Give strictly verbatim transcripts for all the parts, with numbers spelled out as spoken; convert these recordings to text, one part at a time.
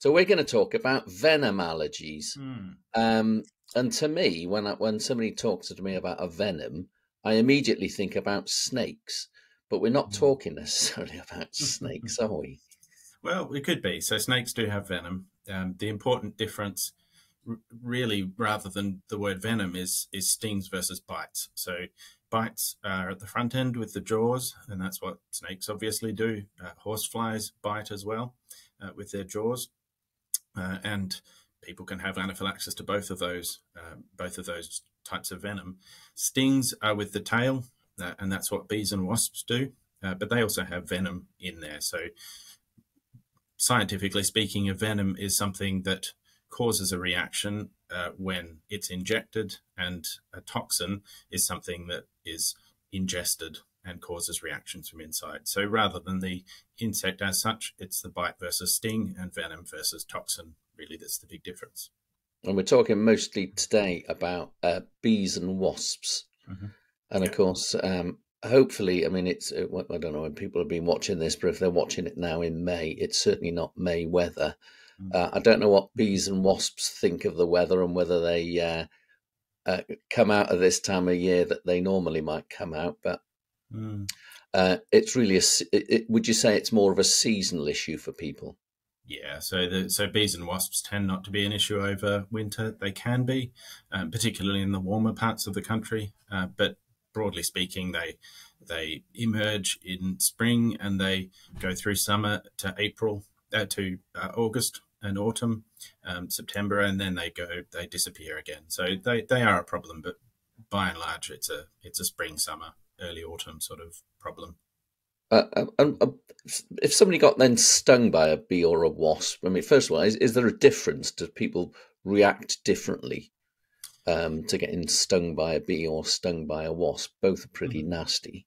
So we're going to talk about venom allergies. Mm. Um, and to me, when I, when somebody talks to me about a venom, I immediately think about snakes. But we're not talking necessarily about snakes, are we? Well, it could be. So snakes do have venom. Um, the important difference, really, rather than the word venom, is is stings versus bites. So bites are at the front end with the jaws, and that's what snakes obviously do. Uh, horseflies bite as well uh, with their jaws, uh, and people can have anaphylaxis to both of those, uh, both of those types of venom. Stings are with the tail, uh, and that's what bees and wasps do, uh, but they also have venom in there. So scientifically speaking, a venom is something that causes a reaction uh, when it's injected, and a toxin is something that is ingested and causes reactions from inside. So rather than the insect as such, it's the bite versus sting and venom versus toxin. Really, that's the big difference. And we're talking mostly today about uh, bees and wasps. Mm-hmm. And of course, um, hopefully, I mean, it's, I don't know when people have been watching this, but if they're watching it now in May, it's certainly not May weather. Uh, I don't know what bees and wasps think of the weather and whether they uh, uh, come out at this time of year that they normally might come out, but mm. uh, it's really a, it, it, would you say it's more of a seasonal issue for people? Yeah, so the, so bees and wasps tend not to be an issue over winter. They can be, um, particularly in the warmer parts of the country, uh, but broadly speaking, they they emerge in spring and they go through summer to April, uh, to uh, August. And autumn, um, September, and then they go, they disappear again. So they, they are a problem, but by and large, it's a it's a spring, summer, early autumn sort of problem. Uh, uh, uh, if somebody got then stung by a bee or a wasp, I mean, first of all, is, is there a difference? Do people react differently um, to getting stung by a bee or stung by a wasp? Both are pretty mm-hmm. nasty.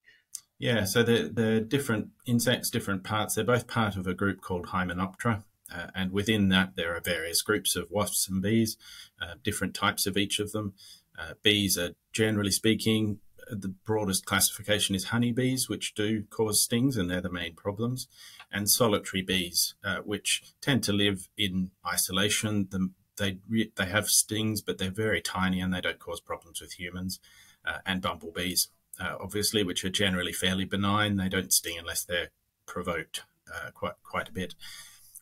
Yeah, so they're, they're different insects, different parts. They're both part of a group called Hymenoptera. Uh, and within that, there are various groups of wasps and bees, uh, different types of each of them. Uh, bees are, generally speaking, the broadest classification is honeybees, which do cause stings, and they're the main problems, and solitary bees, uh, which tend to live in isolation. The, they, they have stings, but they're very tiny and they don't cause problems with humans, uh, and bumblebees, uh, obviously, which are generally fairly benign. They don't sting unless they're provoked uh, quite, quite a bit.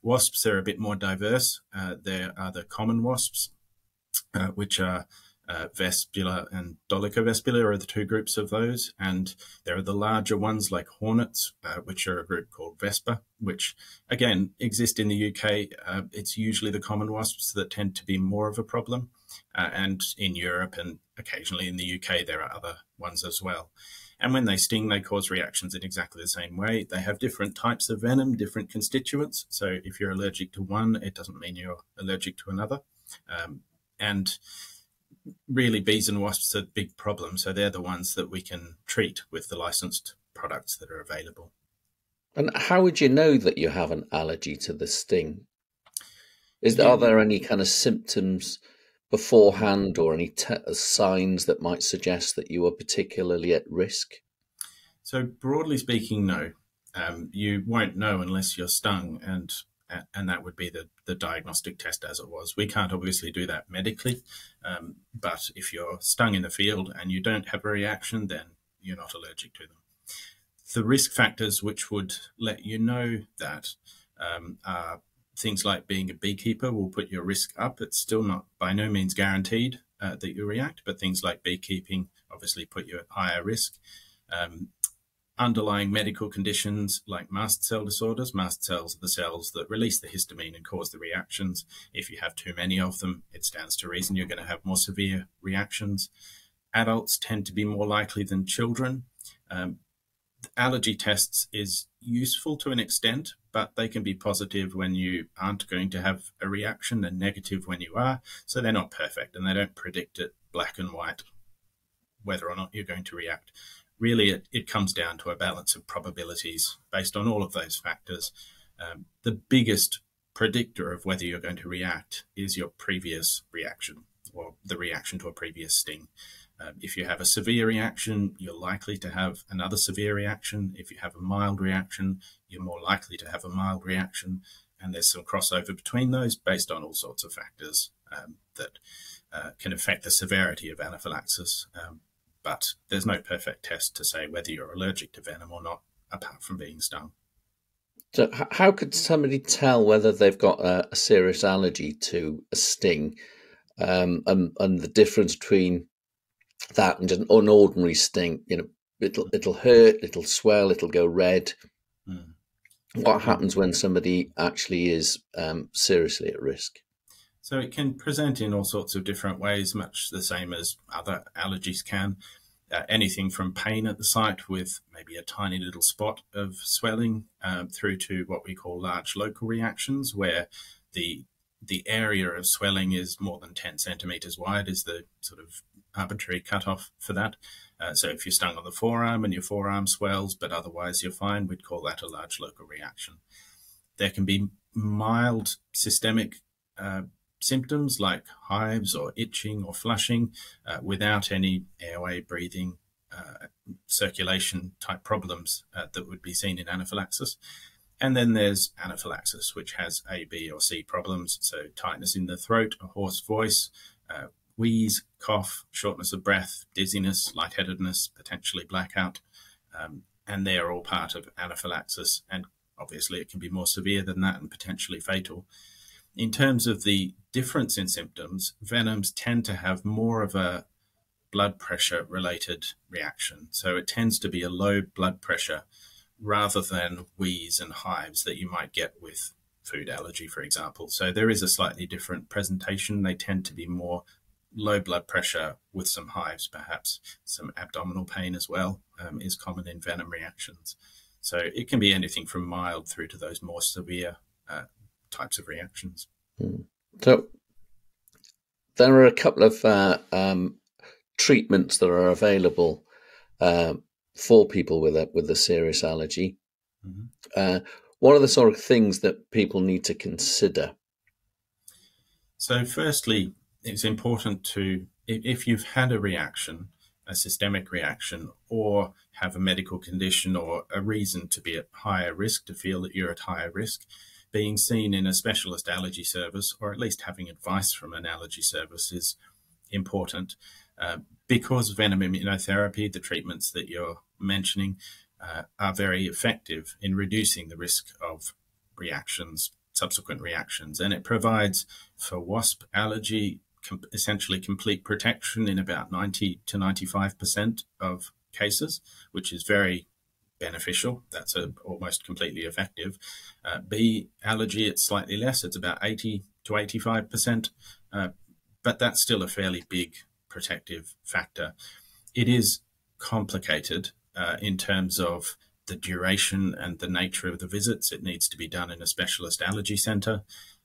Wasps are a bit more diverse. Uh, there are the common wasps, uh, which are uh, Vespula and dolicovespula are the two groups of those. And there are the larger ones like hornets, uh, which are a group called Vespa, which again exist in the U K. Uh, it's usually the common wasps that tend to be more of a problem. Uh, and in Europe and occasionally in the U K, there are other ones as well. And when they sting, they cause reactions in exactly the same way. They have different types of venom, different constituents. So if you're allergic to one, it doesn't mean you're allergic to another. Um, and really, bees and wasps are a big problem. So they're the ones that we can treat with the licensed products that are available. And how would you know that you have an allergy to the sting? Is there, yeah. Are there any kind of symptoms beforehand or any t signs that might suggest that you are particularly at risk? So broadly speaking, no. Um, you won't know unless you're stung, and and that would be the, the diagnostic test as it was. We can't obviously do that medically, um, but if you're stung in the field and you don't have a reaction, then you're not allergic to them. The risk factors which would let you know that um, are things like being a beekeeper will put your risk up. It's still not by no means guaranteed uh, that you react, but things like beekeeping obviously put you at higher risk. Um, underlying medical conditions like mast cell disorders. Mast cells are the cells that release the histamine and cause the reactions. If you have too many of them, it stands to reason you're going to have more severe reactions. Adults tend to be more likely than children. Um, allergy tests is useful to an extent, but they can be positive when you aren't going to have a reaction and negative when you are. So they're not perfect and they don't predict it black and white, whether or not you're going to react. Really, it, it comes down to a balance of probabilities based on all of those factors. Um, the biggest predictor of whether you're going to react is your previous reaction or the reaction to a previous sting. Um, if you have a severe reaction, you're likely to have another severe reaction. If you have a mild reaction, you're more likely to have a mild reaction. and there's some crossover between those based on all sorts of factors um, that uh, can affect the severity of anaphylaxis. Um, but there's no perfect test to say whether you're allergic to venom or not, apart from being stung. So how could somebody tell whether they've got a, a serious allergy to a sting, um, and, and the difference between that and an ordinary sting? You know, it'll, it'll hurt, it'll swell, it'll go red. Mm. What happens when somebody actually is um, seriously at risk? So it can present in all sorts of different ways, much the same as other allergies can. Uh, anything from pain at the site with maybe a tiny little spot of swelling um, through to what we call large local reactions, where the the area of swelling is more than ten centimetres wide is the sort of arbitrary cutoff for that. Uh, so if you're stung on the forearm and your forearm swells, but otherwise you're fine, we'd call that a large local reaction. There can be mild systemic uh, symptoms like hives or itching or flushing uh, without any airway, breathing, uh, circulation type problems uh, that would be seen in anaphylaxis. And then there's anaphylaxis, which has A, B or C problems. So tightness in the throat, a hoarse voice, uh, wheeze, cough, shortness of breath, dizziness, lightheadedness, potentially blackout. Um, and they're all part of anaphylaxis. And obviously it can be more severe than that and potentially fatal. In terms of the difference in symptoms, venoms tend to have more of a blood pressure related reaction. So it tends to be a low blood pressure rather than wheeze and hives that you might get with food allergy, for example. So there is a slightly different presentation. They tend to be more low blood pressure with some hives, perhaps some abdominal pain as well, um, is common in venom reactions. So it can be anything from mild through to those more severe uh, types of reactions. So there are a couple of uh, um, treatments that are available uh, for people with a with a serious allergy. Mm-hmm. Uh, what are the sort of things that people need to consider? So firstly, it's important to, if you've had a reaction, a systemic reaction, or have a medical condition or a reason to be at higher risk, to feel that you're at higher risk, being seen in a specialist allergy service, or at least having advice from an allergy service, is important. Uh, because venom immunotherapy, the treatments that you're mentioning, uh, are very effective in reducing the risk of reactions, subsequent reactions. And it provides for wasp allergy com essentially complete protection in about ninety to ninety-five percent of cases, which is very beneficial. That's a, almost completely effective. Uh, bee allergy, it's slightly less. It's about eighty to eighty-five percent, uh, but that's still a fairly big protective factor. It is complicated uh, in terms of the duration and the nature of the visits. It needs to be done in a specialist allergy centre.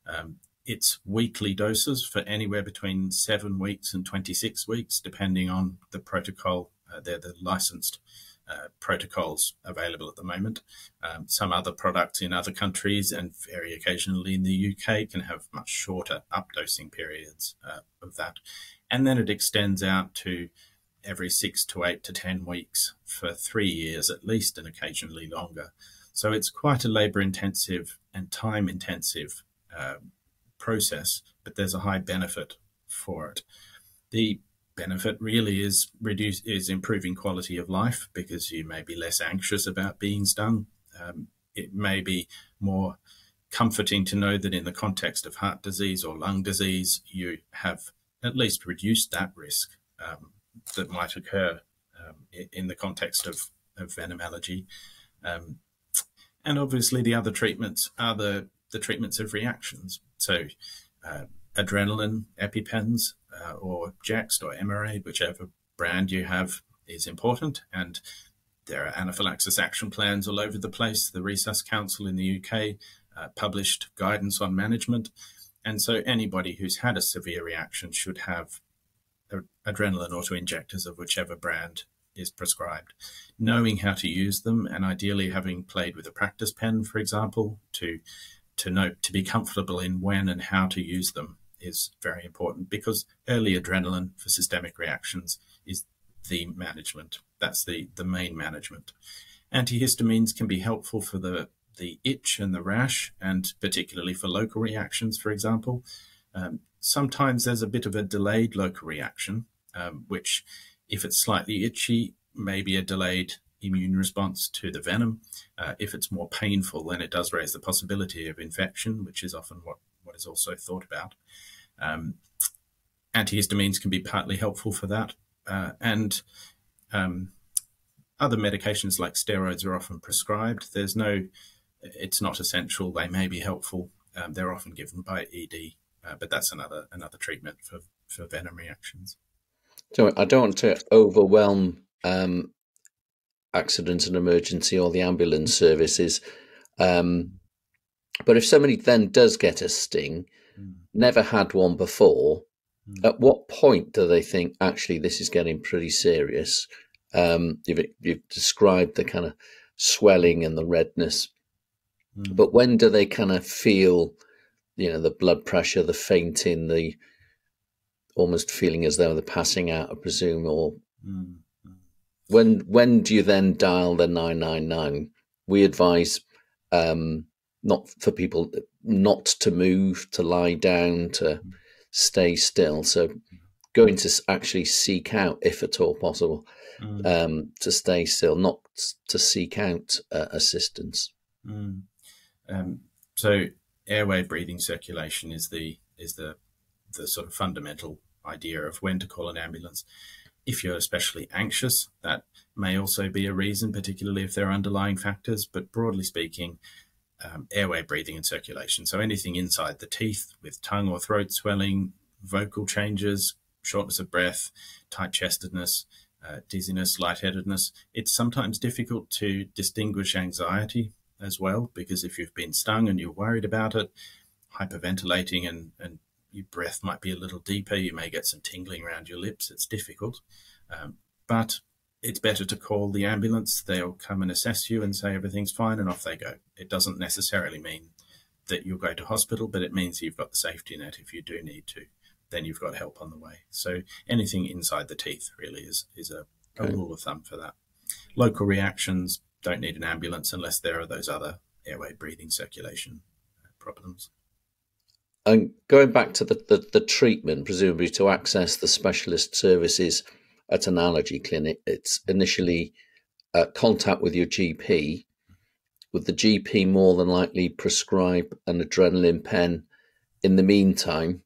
Um, it's weekly doses for anywhere between seven weeks and twenty-six weeks, depending on the protocol. Uh, they're the licensed Uh, protocols available at the moment. Um, some other products in other countries and very occasionally in the U K can have much shorter updosing periods uh, of that. And then it extends out to every six to eight to ten weeks for three years at least, and occasionally longer. So it's quite a labour intensive and time intensive uh, process, but there's a high benefit for it. The benefit really is reduce is improving quality of life, because you may be less anxious about being stung. Um, it may be more comforting to know that in the context of heart disease or lung disease, you have at least reduced that risk um, that might occur um, in the context of, of venom allergy. Um, and obviously the other treatments are the, the treatments of reactions. So uh, adrenaline, EpiPens, Uh, or JEXT or Emerade, whichever brand you have, is important. And there are anaphylaxis action plans all over the place. The Resus Council in the U K uh, published guidance on management. And so anybody who's had a severe reaction should have adrenaline auto-injectors of whichever brand is prescribed. Knowing how to use them, and ideally having played with a practice pen, for example, to, to know, to be comfortable in when and how to use them, is very important, because early adrenaline for systemic reactions is the management. That's the, the main management. Antihistamines can be helpful for the the itch and the rash, and particularly for local reactions, for example, um, sometimes there's a bit of a delayed local reaction, um, which, if it's slightly itchy, may be a delayed immune response to the venom. Uh, if it's more painful, then it does raise the possibility of infection, which is often what, what is also thought about. Um, antihistamines can be partly helpful for that. Uh, and um, other medications like steroids are often prescribed. There's no, it's not essential. They may be helpful. Um, they're often given by E D, uh, but that's another another treatment for, for venom reactions. So I don't want to overwhelm um, accident and emergency or the ambulance services. Um, but if somebody then does get a sting, mm. never had one before, mm. at what point do they think, actually, this is getting pretty serious? Um, you've, you've described the kind of swelling and the redness, mm. but when do they kind of feel, you know, the blood pressure, the fainting, the almost feeling as though they're passing out, I presume, or mm. when, when do you then dial the nine nine nine? We advise, um, not for people not to move, to lie down, to stay still. So going to actually seek out, if at all possible, Mm. Um, to stay still, not to seek out uh, assistance. Mm. Um, so airway, breathing, circulation is the is the the sort of fundamental idea of when to call an ambulance. If you're especially anxious, that may also be a reason, particularly if there are underlying factors. But broadly speaking, um, airway, breathing, and circulation. So anything inside the teeth with tongue or throat swelling, vocal changes, shortness of breath, tight-chestedness, Uh, dizziness, lightheadedness. It's sometimes difficult to distinguish anxiety as well, because if you've been stung and you're worried about it, hyperventilating and, and your breath might be a little deeper, you may get some tingling around your lips. It's difficult, um, but it's better to call the ambulance. They'll come and assess you and say everything's fine and off they go. It doesn't necessarily mean that you'll go to hospital, but it means you've got the safety net if you do need to. Then you've got help on the way. So anything inside the teeth really is, is a, a okay. rule of thumb for that. Local reactions don't need an ambulance unless there are those other airway, breathing, circulation problems. And going back to the, the, the treatment, presumably to access the specialist services at an allergy clinic, it's initially uh, contact with your G P. Would the G P more than likely prescribe an adrenaline pen in the meantime?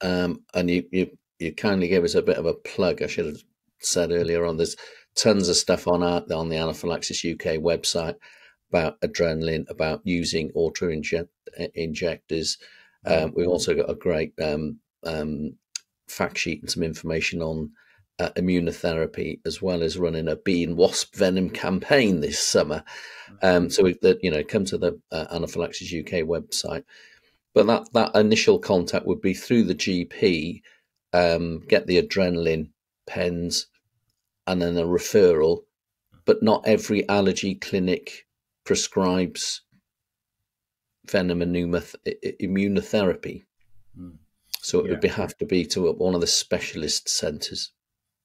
Um, and you, you, you kindly gave us a bit of a plug. I should have said earlier on, there's tons of stuff on our, on the Anaphylaxis U K website about adrenaline, about using auto inject, injectors. Um, we've also got a great um, um, fact sheet and some information on uh, immunotherapy, as well as running a bee and wasp venom campaign this summer. Um, so we've, you know, come to the uh, Anaphylaxis U K website. But that, that initial contact would be through the G P, um, get the adrenaline pens and then a referral, but not every allergy clinic prescribes venom and immunotherapy. Mm. So it yeah. would be, have to be to one of the specialist centres.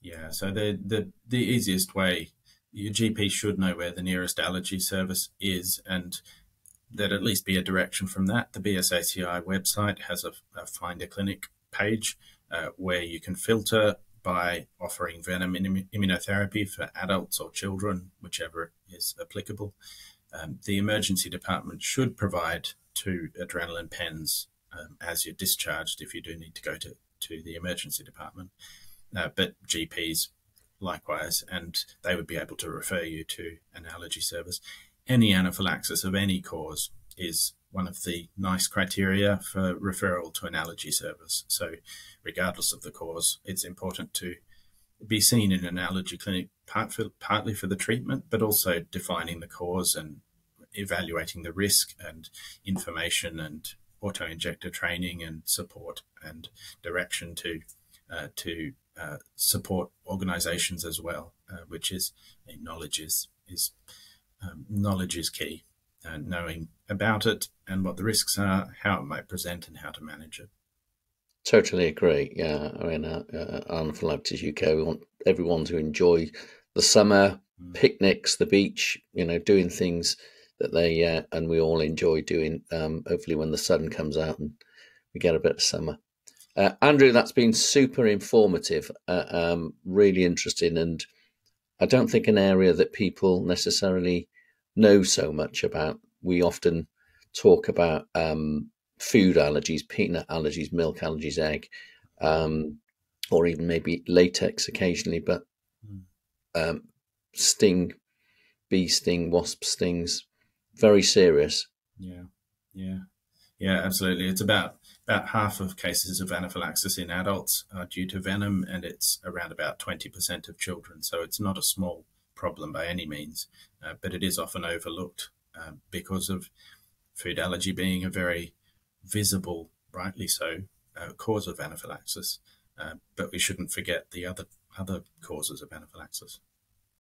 Yeah, so the, the, the easiest way, your G P should know where the nearest allergy service is, and there'd at least be a direction from that. The B S A C I website has a, a Find a Clinic page uh, where you can filter by offering venom immunotherapy for adults or children, whichever is applicable. Um, the emergency department should provide two adrenaline pens um, as you're discharged if you do need to go to, to the emergency department, uh, but G Ps likewise, and they would be able to refer you to an allergy service. Any anaphylaxis of any cause is one of the NICE criteria for referral to an allergy service. So regardless of the cause, it's important to be seen in an allergy clinic, part for, partly for the treatment, but also defining the cause and evaluating the risk, and information and auto-injector training and support and direction to, uh, to uh, support organisations as well, uh, which is, I mean, knowledge is... is Um, knowledge is key, and uh, knowing about it and what the risks are, how it might present and how to manage it. Totally agree. Yeah, I mean, uh, uh, Anaphylaxis U K, we want everyone to enjoy the summer, mm. picnics, the beach, you know, doing things that they uh, and we all enjoy doing, um, hopefully when the sun comes out and we get a bit of summer. Uh, Andrew, that's been super informative, uh, um, really interesting, and I don't think an area that people necessarily know so much about. We often talk about um, food allergies, peanut allergies, milk allergies, egg, um, or even maybe latex occasionally, but um, sting, bee sting, wasp stings, very serious. Yeah, yeah, yeah, absolutely. It's about about half of cases of anaphylaxis in adults are due to venom, and it's around about twenty percent of children. So it's not a small problem by any means, uh, but it is often overlooked uh, because of food allergy being a very visible, rightly so, uh, cause of anaphylaxis. Uh, but we shouldn't forget the other other causes of anaphylaxis.